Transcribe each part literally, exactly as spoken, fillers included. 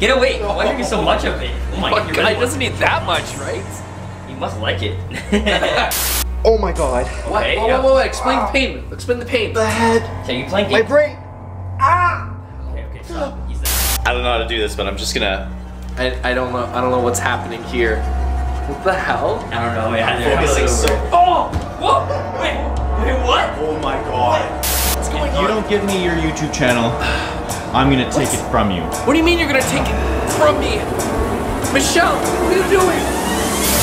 Get away! Why are you so much of it? Oh my god, really doesn't eat that much, right? You must like it. Oh my god. What? Okay, whoa, yeah. whoa, whoa, whoa, explain uh, the pain. Explain the pain. The head. So you playing games? My brain. Ah! Okay, okay, stop. I don't know how to do this, but I'm just gonna... I, I don't know. I don't know what's happening here. What the hell? I don't know. Yeah, I'm focusing so... Oh! What? Wait. Wait, what? Oh my god. What's going on? You don't give me your YouTube channel. I'm gonna take What's, it from you. What do you mean you're gonna take it from me? Michelle, what are you doing?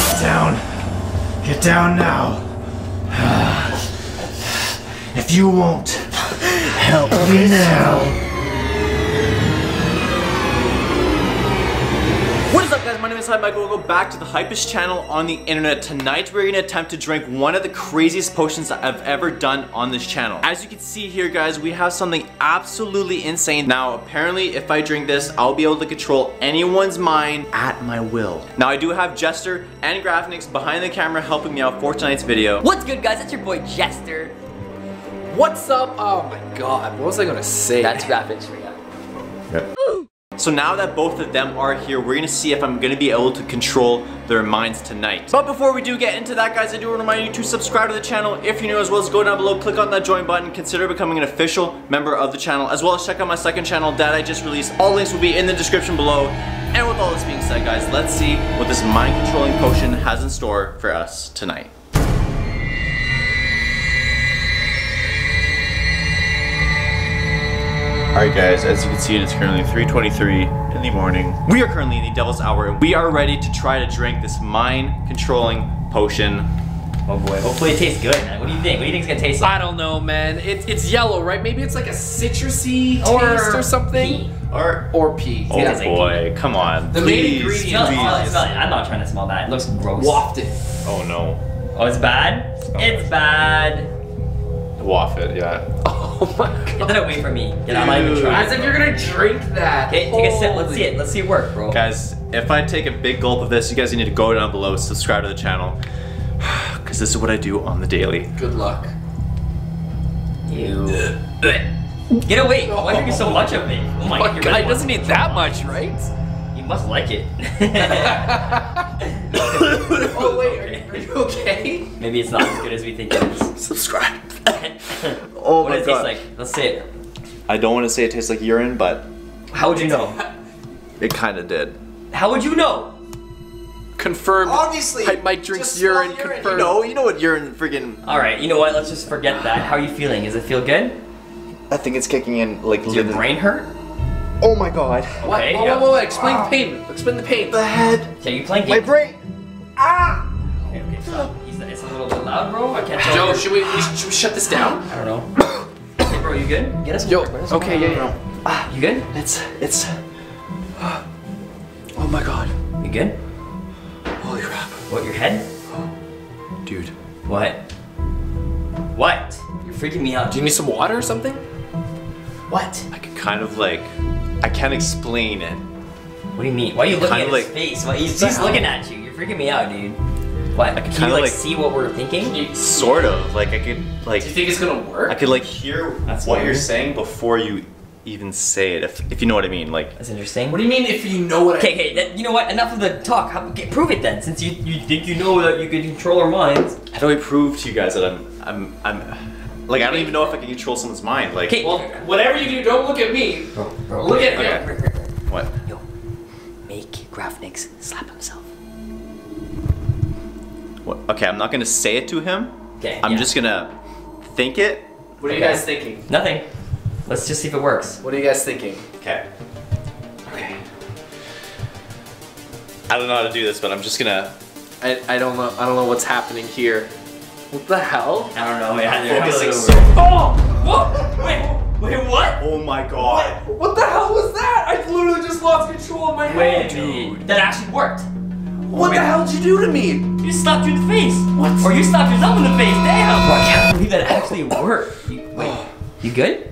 Get down. Get down now. If you won't help me now. What is up guys, my name is Hype Michael. Welcome back to the Hypest channel on the internet. Tonight we're gonna attempt to drink one of the craziest potions that I've ever done on this channel. As you can see here guys, we have something absolutely insane. Now apparently if I drink this, I'll be able to control anyone's mind at my will. Now I do have Jester and Grafnix behind the camera helping me out for tonight's video. What's good guys, it's your boy Jester. What's up? Oh my god, what was I gonna say? That's Grafnix for you. Yep. Ooh. So now that both of them are here, we're gonna see if I'm gonna be able to control their minds tonight. But before we do get into that guys, I do want to remind you to subscribe to the channel. If you're new as well, just go down below, click on that join button, consider becoming an official member of the channel, as well as check out my second channel that I just released. All links will be in the description below. And with all this being said guys, let's see what this mind controlling potion has in store for us tonight. Alright guys, as you can see, it's currently three twenty-three in the morning. We are currently in the Devil's Hour, and we are ready to try to drink this mind-controlling potion. Oh boy, hopefully it tastes good, man. What do you think? What do you think it's gonna taste like? I don't know, man. It's, it's yellow, right? Maybe it's like a citrusy or taste or something? Pee. Or or pee. Oh yeah. Boy, come on. The main ingredient. Smell it, smell it, smell it. I'm not trying to smell that. It looks gross. Waft it. Oh no. Oh, it's bad? Oh, it's gosh. bad. Waft it, yeah. Oh my god. Get that away from me. Get out of my As if you're gonna drink that. Okay, take a sip. Let's see it. Let's see it work, bro. Guys, if I take a big gulp of this, you guys need to go down below, subscribe to the channel. Because this is what I do on the daily. Good luck. Ew. Get away. Why are you so much of it? Oh my god. It doesn't eat that much, right? You must like it. Oh, wait. Are you, are you okay? Maybe it's not as good as we think it is. Subscribe. Oh what my does it god. taste like? Let's say it. I don't want to say it tastes like urine, but... How would you know? It kind of did. How would you know? Confirmed. Obviously. I, Mike drinks urine, urine, confirmed. No, you know what urine friggin... Alright, you know what? Let's just forget that. How are you feeling? Does it feel good? I think it's kicking in like... Does your brain hurt? Oh my god. What? Okay, whoa, yeah. whoa, whoa, whoa, explain the pain. Explain the pain. The head. So you playing games? My brain. Ah! Okay, okay, stop. It's a little bit loud, bro. I can't tell. Joe, should we, we should we shut this down? I don't know. Hey, bro, you good? Get us. Yo, us okay, yeah, yeah. No. Ah, you good? It's it's. Uh, oh my god. You good? Holy crap! What? Your head? Oh. Dude. What? What? You're freaking me out. Do you need some water or something? What? I can kind of like, I can't explain it. What do you mean? Why are you looking at like, his face? Why he's just looking at you? You're freaking me out, dude. What? I can, can you like, like see what we're thinking? You, sort of. Like I could like. Do you think it's gonna work? I could like hear That's what you're saying before you even say it. If if you know what I mean. Like. That's interesting. What do you mean if you know what? Okay, I... okay. That, you know what? Enough of the talk. How, okay, prove it then. Since you you think you know that you can control our minds. How do I prove to you guys that I'm I'm I'm like I don't even know if I can control someone's mind. Like. Okay. Well, whatever you do, don't look at me. Bro, bro, look at okay. me. What? Yo, make Grafnix slap himself. Okay, I'm not gonna say it to him. Okay. I'm yeah. just gonna think it. What are okay. you guys thinking? Nothing. Let's just see if it works. What are you guys thinking? Okay. Okay. I don't know how to do this, but I'm just gonna. I I don't know. I don't know what's happening here. What the hell? I don't know. Yeah, I'm focusing so. Oh! What? Wait. Wait, what? Oh my god. What? What the hell was that? I literally just lost control of my hand. Wait, dude. That actually worked. What Wait. the hell did you do to me? You slapped you in the face. What? Or you slapped yourself in the face. Damn. Bro, I can't believe that actually worked. You, wait, you good?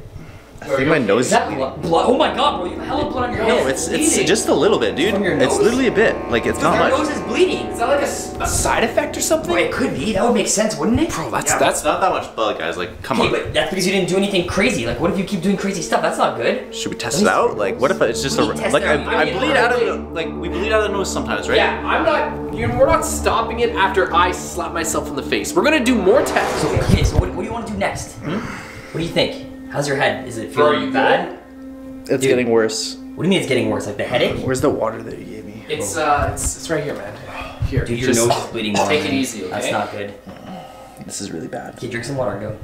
I think my nose is bleeding. Blood? Oh my god, bro, you have hella blood on your nose. No, it's it's, it's just a little bit, dude. It's literally a bit. Like, it's dude, not much. Your nose is bleeding. Is that like a, a side effect or something? Well, it could be. That would make sense, wouldn't it? Bro, that's yeah, that's not that much blood, guys. Like, come on. But that's because you didn't do anything crazy. Like, what if you keep doing crazy stuff? That's not good. Should we test it out? Like, what if it's just a like I, I, I bleed out of the like we bleed out of the nose sometimes, right? Yeah, I'm not. You know, we're not stopping it after I slap myself in the face. We're gonna do more tests. Okay, so what, what do you want to do next? Hmm? What do you think? How's your head? Is it feeling Bro, bad? It's Dude, getting worse. What do you mean it's getting worse? Like the headache? Where's the water that you gave me? It's uh, it's, it's right here, man. Here. Dude, your Just nose is bleeding. Take it easy. Okay? That's not good. This is really bad. Okay, drink some water and go.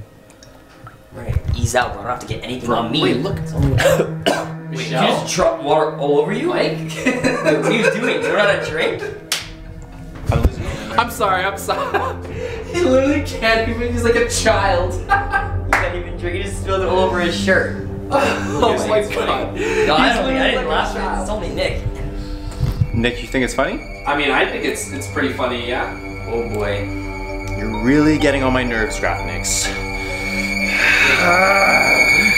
We're gonna ease out, bro. I don't have to get anything Bro, on me. Wait, look. It's only wait, did you just drop water all over you, Mike? What are you doing? You're not a drink? I'm, I'm sorry. I'm sorry. He literally can't even. He's like a child. Even drink, he just spilled it all over his shirt. Oh, oh my god. god. No, I don't think I didn't laugh at it. It's only Nick. Nick, you think it's funny? I mean, I think it's it's pretty funny, yeah. Oh boy. You're really getting on my nerves, Grafnix. What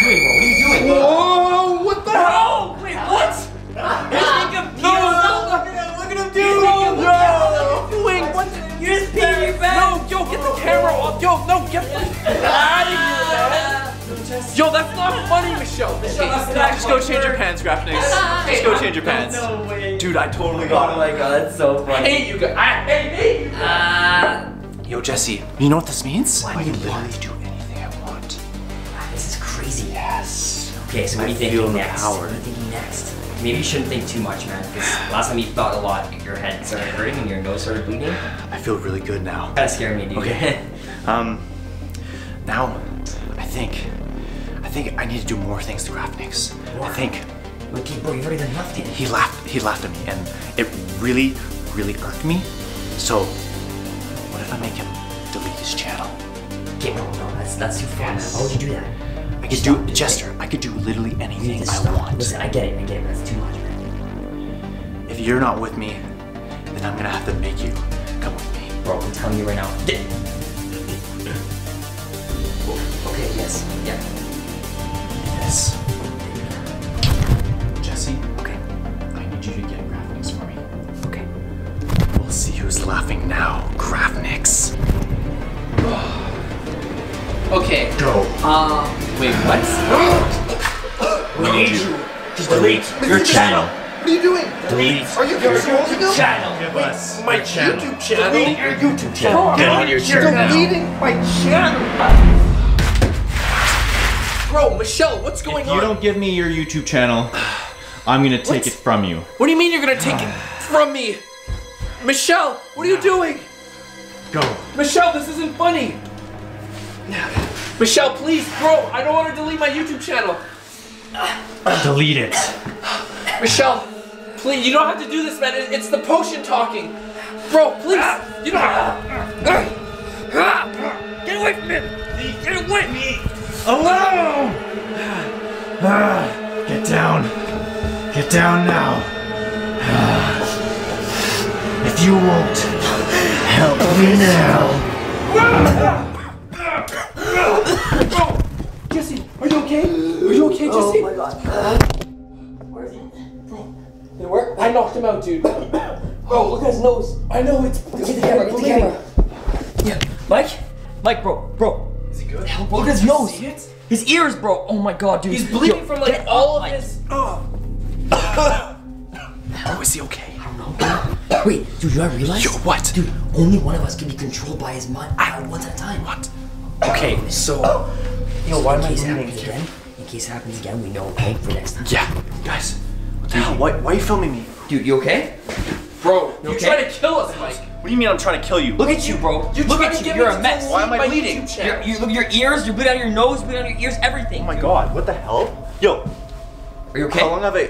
are you doing, bro? What are you doing? Whoa, what the hell? Wait, what? He's no, no, look at him, dude. No, no. Wait, what? You just peeing your bag. No, yo, get the camera off. Yo, no, get out of here. Yo, that's not funny, Michelle. Michelle, that's not just go change your pants, Grafnix. Just go change your pants. No way. Dude, I totally got it. Oh my god, that's so funny. I hate you guys. I hate you guys. Uh, Yo, Jesse, you know what this means? What? I can literally do anything I want. Wow, this is crazy. Yes. Okay, so what are you thinking next? What are you thinking next? Maybe you shouldn't think too much, man, because last time you thought a lot, your head started hurting and your nose started bleeding. I feel really good now. Kinda scared me, dude. Okay. um, now, I think... I think I need to do more things to Grafnix. I think. Okay, bro, you've already done enough, dude. He laughed. He laughed at me, and it really, really irked me. So, what if I make him delete his channel? Okay, no, no, that's that's too far. Yes. Why would you do that? I could stop, do Jester. Right? I could do literally anything I want. Listen, I get it. I get it. That's too much, man. If you're not with me, then I'm gonna have to make you come with me, bro. I'm telling you right now. Okay. Yes. Yeah. Jesse, okay. I need you to get Grafnix for me. Okay. We'll see who's laughing now. Grafnix. Okay. Go. Uh, wait, what? We need you to delete your channel. What are you doing? Delete. Are you going to your channel? Give us my channel. YouTube channel. Delete your YouTube channel. Get on your channel. Deleting my channel. Bro, Michelle, what's going on? If you don't give me your YouTube channel, I'm gonna take it from you. What do you mean you're gonna take it from me? Michelle, what are you doing? Go. Michelle, this isn't funny. Michelle, please, bro, I don't want to delete my YouTube channel. Delete it. Michelle, please, you don't have to do this, man. It's the potion talking. Bro, please, you don't have to. Get away from him. Get away from me. Alone! Get down. Get down now. If you won't help me now. Jesse, are you okay? Are you okay, Jesse? Oh my god. Where is he? Did it work? I knocked him out, dude. Bro, look at his nose. I know it's. Get the camera, get the camera. Yeah. Mike? Mike, bro, bro. Is he good? Help Look at his nose. His ears, bro. Oh my god, dude. He's bleeding Yo, from like all of his. Oh. Bro, is he okay? I don't know. Bro. Wait, dude, do I realize? Yo, what? Dude, only one of us can be controlled by his mind at once at a time. What? Okay, so. Yo, so why am I filming again? In case it happens again, we know okay for next time. Yeah, guys. What the hell? Why, why are you filming me? Dude, you okay? Bro, you okay? Trying to kill us, Mike. What do you mean I'm trying to kill you? Look at you, bro. You're look at you. You're a mess. Why am I bleeding? Your, you, look, your ears. You're bleeding out of your nose. Bleeding out of your ears. Everything. Oh my dude. god. What the hell? Yo. Are you okay? How long have I?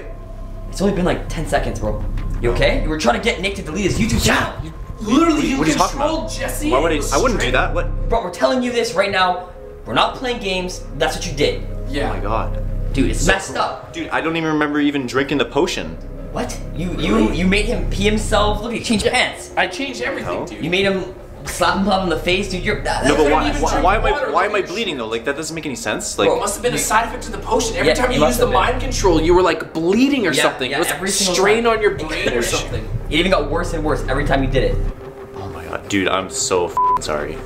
It's only been like ten seconds, bro. You okay? You were trying to get Nick to delete his YouTube channel. Yeah. You, literally, you, you controlled Jesse. Why would I? I wouldn't do that. What? Bro, we're telling you this right now. We're not playing games. That's what you did. Yeah. Oh my god. Dude, it's so, messed up. Dude, I don't even remember even drinking the potion. What? You you you made him pee himself? Look, you changed pants. I changed everything, dude. You made him slap and pop in the face, dude. You're that, no, but why, why, why am I why am I bleeding though? Like that doesn't make any sense. Like, bro, it must have been a side effect of the potion. Every yeah, time you used the been. mind control, you were like bleeding or yeah, something. Yeah, it was every like strain time. on your brain or something. It even got worse and worse every time you did it. Oh my god, dude, I'm so f***ing sorry.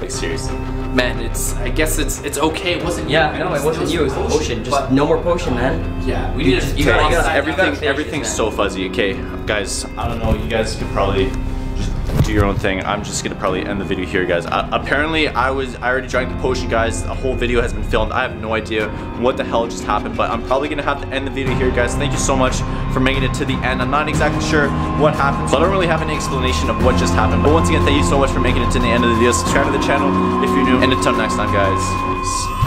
Like seriously, man. It's I guess it's it's okay. It wasn't yeah. You, no, it wasn't you. It was the potion. Just no more potion, man. Yeah, we need to. You gotta everything. Everything's so fuzzy. Okay, guys. I don't know. You guys could probably do your own thing. I'm just gonna probably end the video here, guys. Uh, apparently, I was I already drank the potion, guys. The whole video has been filmed. I have no idea what the hell just happened, but I'm probably gonna have to end the video here, guys. Thank you so much for making it to the end. I'm not exactly sure what happened, so I don't really have any explanation of what just happened. But once again, thank you so much for making it to the end of the video. Subscribe to the channel if you're new, and until next time, guys. Peace.